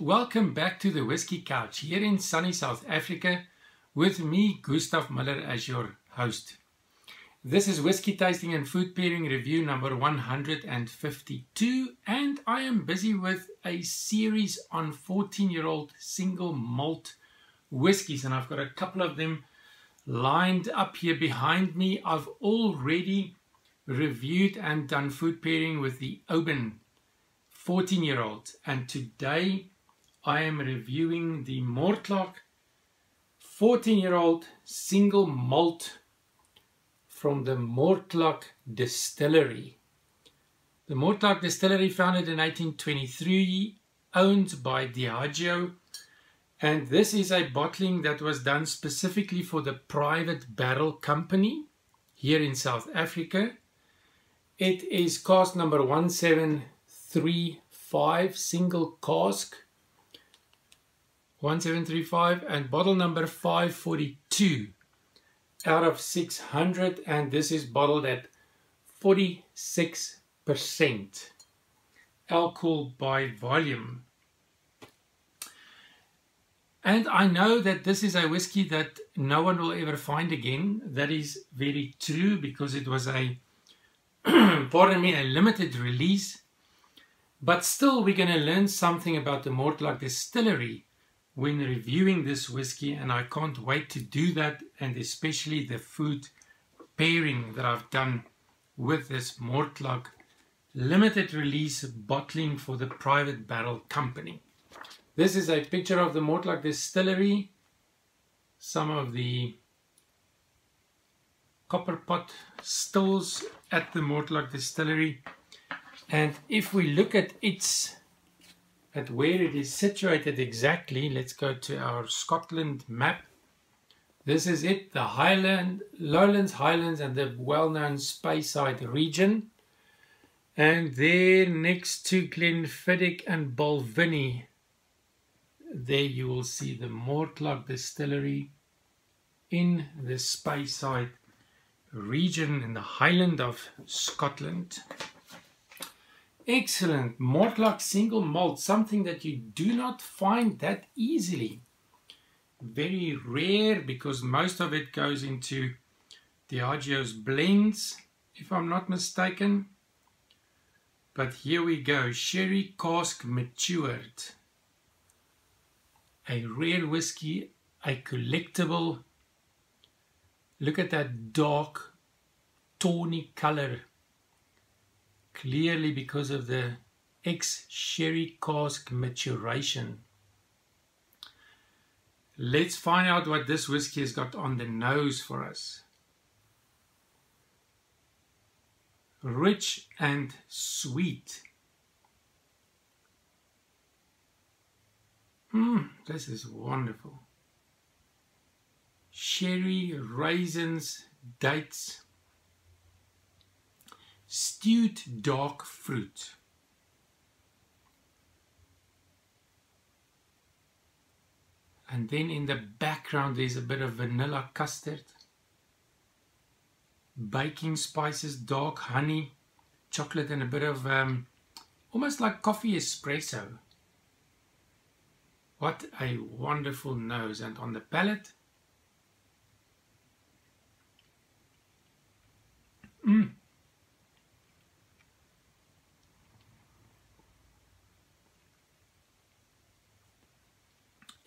Welcome back to the Whisky Couch here in sunny South Africa with me, Gustav Muller, as your host. This is Whisky Tasting and Food Pairing Review number 152, and I am busy with a series on 14-year-old single malt whiskies, and I've got a couple of them lined up here behind me. I've already reviewed and done food pairing with the Oban 14-year-old, and today I am reviewing the Mortlach 14-year-old single malt from the Mortlach Distillery. The Mortlach Distillery, founded in 1823, owned by Diageo, and this is a bottling that was done specifically for the Private Barrel Company here in South Africa. It is cask number 1735, single cask 1735, and bottle number 542 out of 600, and this is bottled at 46% alcohol by volume. And I know that this is a whiskey that no one will ever find again. That is very true, because it was a pardon me, a limited release. But still, we're going to learn something about the Mortlach Distillery when reviewing this whiskey, and I can't wait to do that, and especially the food pairing that I've done with this Mortlach limited release bottling for the Private Barrel Company. This is a picture of the Mortlach Distillery, some of the copper pot stills at the Mortlach Distillery. And if we look at where it is situated exactly, let's go to our Scotland map. This is it, the Lowlands, Highlands, and the well-known Speyside region. And there, next to Glenfiddich and Balvenie, there you will see the Mortlach Distillery in the Speyside region in the Highland of Scotland. Excellent. Mortlach single malt, something that you do not find that easily. Very rare, because most of it goes into Diageo's blends, if I'm not mistaken. But here we go. Sherry cask matured. A rare whiskey, a collectible. Look at that dark, tawny color. Clearly because of the ex-sherry cask maturation. Let's find out what this whiskey has got on the nose for us. Rich and sweet. This is wonderful. Sherry, raisins, dates. Stewed dark fruit. And then in the background there's a bit of vanilla custard, baking spices, dark honey, chocolate, and a bit of almost like coffee espresso. What a wonderful nose. And on the palate,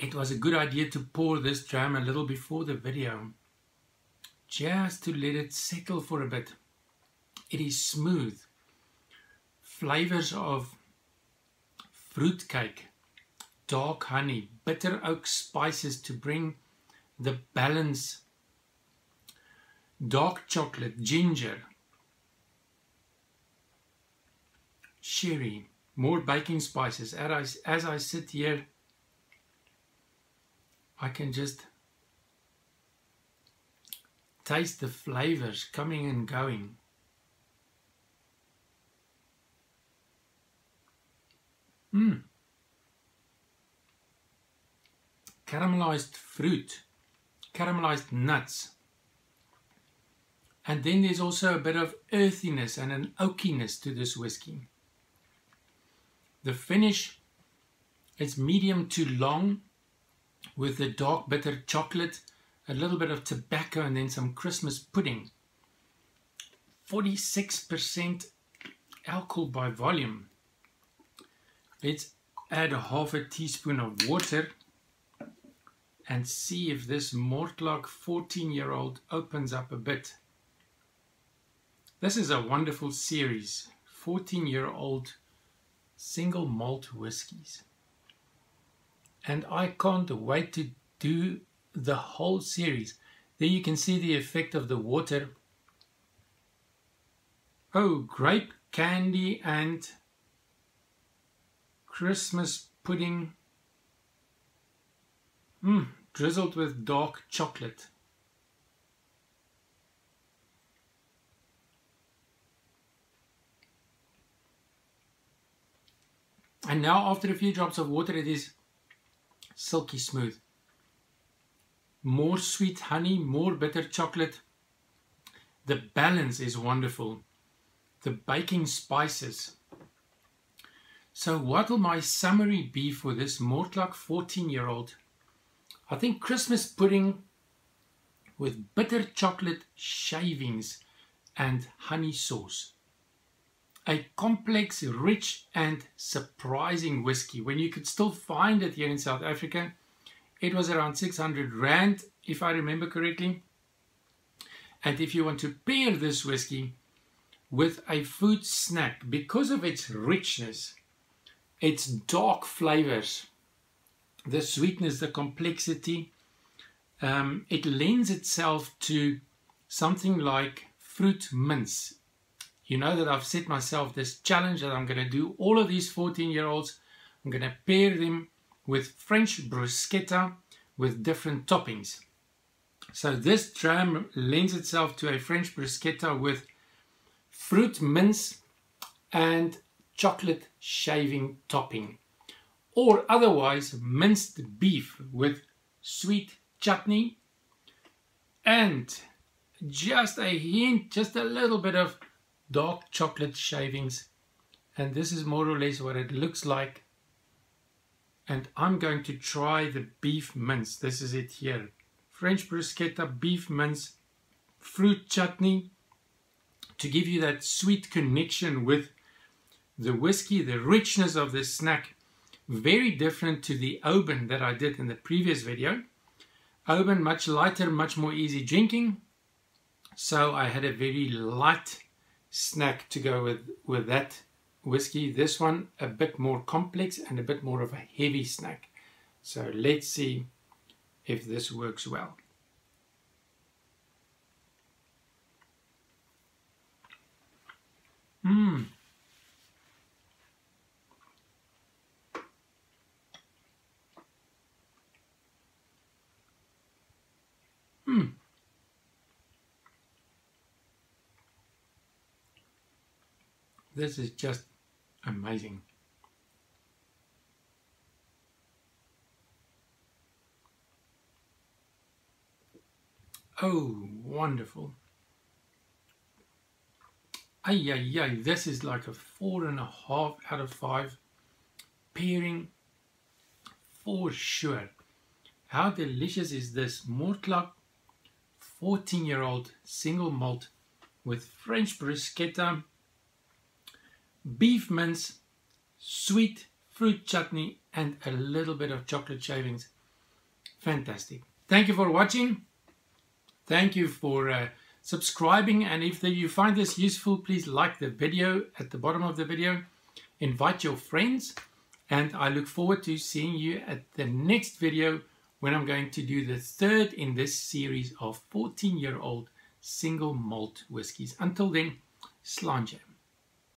it was a good idea to pour this dram a little before the video, just to let it settle for a bit. It is smooth. Flavors of fruitcake, dark honey, bitter oak spices to bring the balance, dark chocolate, ginger, sherry, more baking spices. As I sit here, I can just taste the flavors coming and going. Caramelized fruit, caramelized nuts. And then there's also a bit of earthiness and an oakiness to this whiskey. The finish It's medium to long with the dark bitter chocolate, a little bit of tobacco, and then some Christmas pudding. 46% alcohol by volume. Let's add half a teaspoon of water and see if this Mortlach 14-year-old opens up a bit. This is a wonderful series, 14-year-old single malt whiskies. And I can't wait to do the whole series. There you can see the effect of the water. Oh, grape candy and Christmas pudding, drizzled with dark chocolate. And now after a few drops of water, it is silky smooth. More sweet honey, more bitter chocolate. The balance is wonderful. The baking spices. So what will my summary be for this Mortlach 14-year-old? I think Christmas pudding with bitter chocolate shavings and honey sauce. A complex, rich and surprising whiskey. When you could still find it here in South Africa, it was around 600 Rand, if I remember correctly. And if you want to pair this whiskey with a food snack, because of its richness, its dark flavors, the sweetness, the complexity, it lends itself to something like fruit mince. You know that I've set myself this challenge that I'm going to do all of these 14-year-olds. I'm going to pair them with French bruschetta with different toppings. So this dram lends itself to a French bruschetta with fruit mince and chocolate shaving topping, or otherwise minced beef with sweet chutney and just a hint, just a little bit of dark chocolate shavings. And this is more or less what it looks like. And I'm going to try the beef mince. This is it here. French bruschetta, beef mince, fruit chutney, to give you that sweet connection with the whiskey, the richness of this snack. Very different to the Oban that I did in the previous video. Oban much lighter, much more easy drinking. So I had a very light snack to go with that whiskey. This one a bit more complex and a bit more of a heavy snack. So let's see if this works well. This is just amazing. Oh, wonderful. Ay, this is like a 4.5 out of 5 pairing for sure. How delicious is this Mortlach 14-year-old single malt with French bruschetta, beef mince, sweet fruit chutney and a little bit of chocolate shavings. Fantastic. Thank you for watching. Thank you for subscribing, and if you find this useful, please like the video at the bottom of the video. Invite your friends, and I look forward to seeing you at the next video when I'm going to do the third in this series of 14-year-old single malt whiskies. Until then, Sláinte.